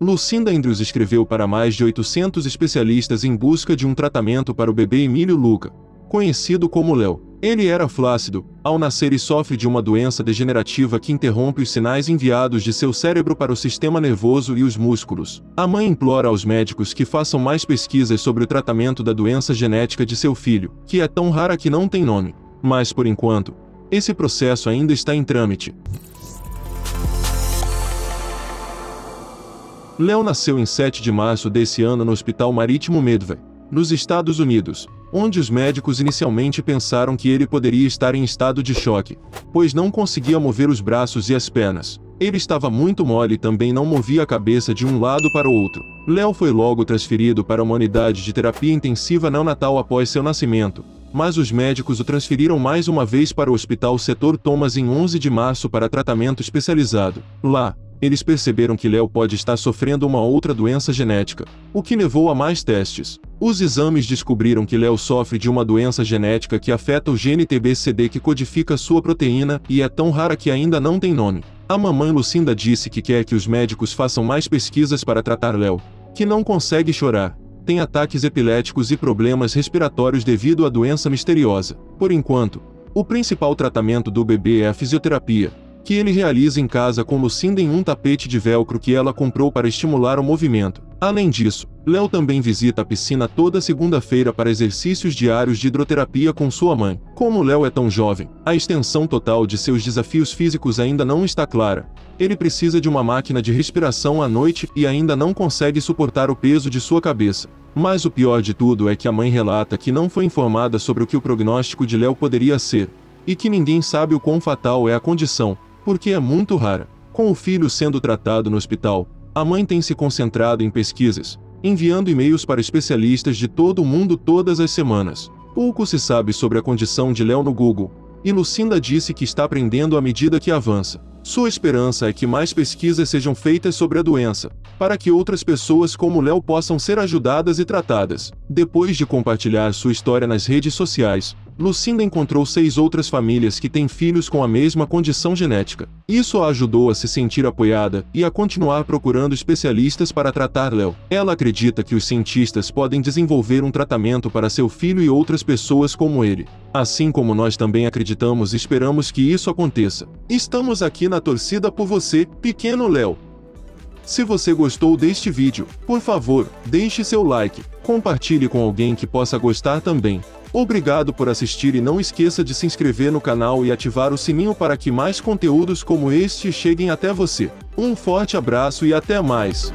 Lucinda Andrews escreveu para mais de 800 especialistas em busca de um tratamento para o bebê Emilio Luca, conhecido como Léo. Ele era flácido ao nascer e sofre de uma doença degenerativa que interrompe os sinais enviados de seu cérebro para o sistema nervoso e os músculos. A mãe implora aos médicos que façam mais pesquisas sobre o tratamento da doença genética de seu filho, que é tão rara que não tem nome. Mas, por enquanto, esse processo ainda está em trâmite. Léo nasceu em 7 de março desse ano no Hospital Marítimo Medway, nos Estados Unidos, onde os médicos inicialmente pensaram que ele poderia estar em estado de choque, pois não conseguia mover os braços e as pernas. Ele estava muito mole e também não movia a cabeça de um lado para o outro. Léo foi logo transferido para uma unidade de terapia intensiva neonatal após seu nascimento, mas os médicos o transferiram mais uma vez para o Hospital Setor Thomas em 11 de março para tratamento especializado. Lá, eles perceberam que Léo pode estar sofrendo uma outra doença genética, o que levou a mais testes. Os exames descobriram que Léo sofre de uma doença genética que afeta o gene TBCD que codifica sua proteína e é tão rara que ainda não tem nome. A mamãe Lucinda disse que quer que os médicos façam mais pesquisas para tratar Léo, que não consegue chorar, tem ataques epiléticos e problemas respiratórios devido à doença misteriosa. Por enquanto, o principal tratamento do bebê é a fisioterapia, que ele realiza em casa com Lucinda em um tapete de velcro que ela comprou para estimular o movimento. Além disso, Léo também visita a piscina toda segunda-feira para exercícios diários de hidroterapia com sua mãe. Como Léo é tão jovem, a extensão total de seus desafios físicos ainda não está clara. Ele precisa de uma máquina de respiração à noite e ainda não consegue suportar o peso de sua cabeça. Mas o pior de tudo é que a mãe relata que não foi informada sobre o que o prognóstico de Léo poderia ser, e que ninguém sabe o quão fatal é a condição, porque é muito rara. Com o filho sendo tratado no hospital, a mãe tem se concentrado em pesquisas, enviando e-mails para especialistas de todo o mundo todas as semanas. Pouco se sabe sobre a condição de Léo no Google, e Lucinda disse que está aprendendo à medida que avança. Sua esperança é que mais pesquisas sejam feitas sobre a doença, para que outras pessoas como Léo possam ser ajudadas e tratadas. Depois de compartilhar sua história nas redes sociais, Lucinda encontrou 6 outras famílias que têm filhos com a mesma condição genética. Isso a ajudou a se sentir apoiada e a continuar procurando especialistas para tratar Léo. Ela acredita que os cientistas podem desenvolver um tratamento para seu filho e outras pessoas como ele. Assim como nós também acreditamos e esperamos que isso aconteça. Estamos aqui na torcida por você, pequeno Léo. Se você gostou deste vídeo, por favor, deixe seu like, compartilhe com alguém que possa gostar também. Obrigado por assistir e não esqueça de se inscrever no canal e ativar o sininho para que mais conteúdos como este cheguem até você. Um forte abraço e até mais!